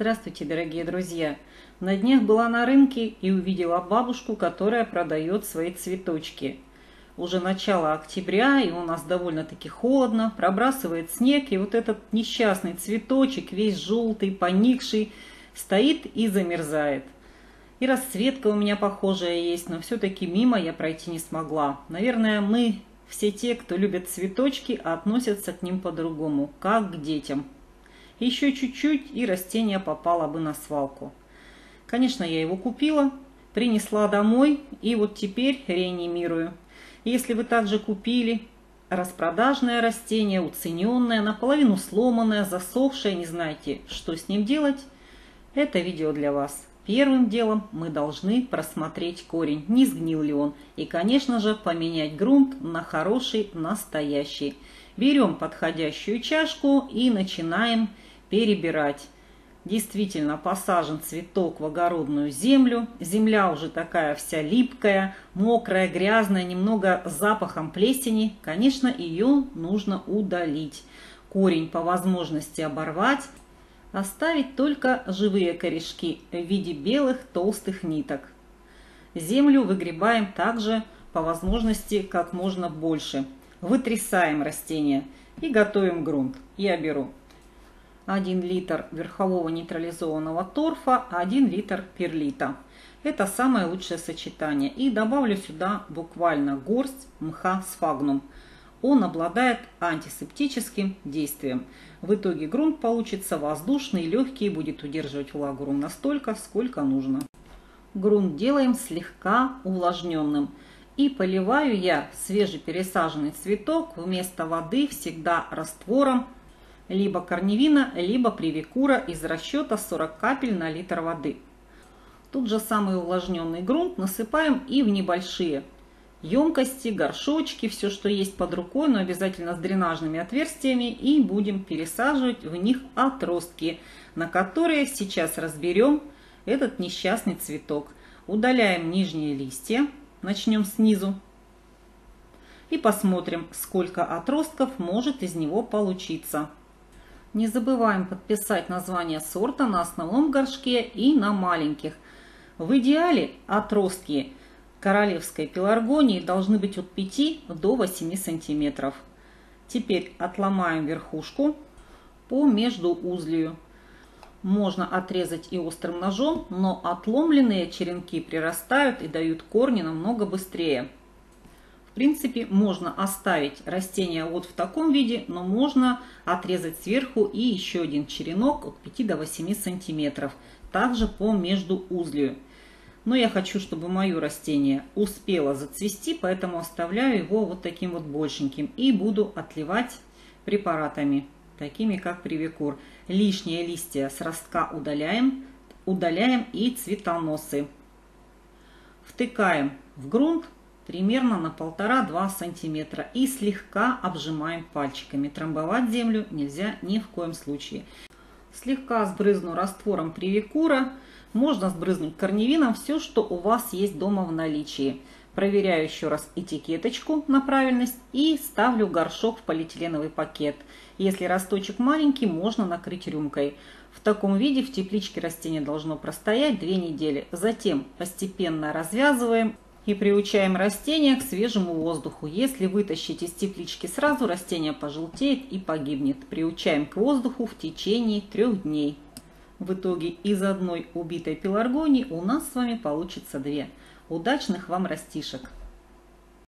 Здравствуйте, дорогие друзья! На днях была на рынке и увидела бабушку, которая продает свои цветочки. Уже начало октября, и у нас довольно-таки холодно, пробрасывает снег, и вот этот несчастный цветочек, весь желтый, поникший, стоит и замерзает. И расцветка у меня похожая есть, но все-таки мимо я пройти не смогла. Наверное, мы, все те, кто любит цветочки, относятся к ним по-другому, как к детям. Еще чуть-чуть, и растение попало бы на свалку. Конечно, я его купила, принесла домой, и вот теперь реанимирую. Если вы также купили распродажное растение, уцененное, наполовину сломанное, засохшее, не знаете, что с ним делать, это видео для вас. Первым делом мы должны просмотреть корень, не сгнил ли он, и, конечно же, поменять грунт на хороший, настоящий. Берем подходящую чашку и начинаем перебирать. Действительно, посажен цветок в огородную землю. Земля уже такая вся липкая, мокрая, грязная, немного с запахом плесени. Конечно, ее нужно удалить. Корень по возможности оборвать. Оставить только живые корешки в виде белых толстых ниток. Землю выгребаем также по возможности как можно больше. Вытрясаем растение и готовим грунт. Я беру 1 литр верхового нейтрализованного торфа, 1 литр перлита. Это самое лучшее сочетание. И добавлю сюда буквально горсть мха сфагнум. Он обладает антисептическим действием. В итоге грунт получится воздушный, легкий и будет удерживать влагу ровно столько, сколько нужно. Грунт делаем слегка увлажненным. И поливаю я свежепересаженный цветок вместо воды всегда раствором либо корневина, либо привикура из расчета 40 капель на литр воды. Тут же самый увлажненный грунт насыпаем и в небольшие емкости, горшочки, все, что есть под рукой, но обязательно с дренажными отверстиями, и будем пересаживать в них отростки, на которые сейчас разберем этот несчастный цветок. Удаляем нижние листья, начнем снизу и посмотрим, сколько отростков может из него получиться. Не забываем подписать название сорта на основном горшке и на маленьких. В идеале отростки Королевской пеларгонии должны быть от 5 до 8 сантиметров. Теперь отломаем верхушку по междоузлию. Можно отрезать и острым ножом, но отломленные черенки прирастают и дают корни намного быстрее. В принципе, можно оставить растение вот в таком виде, но можно отрезать сверху и еще один черенок от 5 до 8 сантиметров, также по междоузлию. Но я хочу, чтобы мое растение успело зацвести, поэтому оставляю его вот таким вот большеньким и буду отливать препаратами, такими как привикур. Лишние листья с ростка удаляем и цветоносы. Втыкаем в грунт примерно на 1,5-2 сантиметра и слегка обжимаем пальчиками. Трамбовать землю нельзя ни в коем случае. Слегка сбрызну раствором привикура. Можно сбрызнуть корневином, все, что у вас есть дома в наличии. Проверяю еще раз этикеточку на правильность и ставлю горшок в полиэтиленовый пакет. Если росточек маленький, можно накрыть рюмкой. В таком виде в тепличке растение должно простоять 2 недели. Затем постепенно развязываем и приучаем растение к свежему воздуху. Если вытащить из теплички сразу, растение пожелтеет и погибнет. Приучаем к воздуху в течение 3 дней. В итоге из одной убитой пеларгонии у нас с вами получится 2. Удачных вам растишек!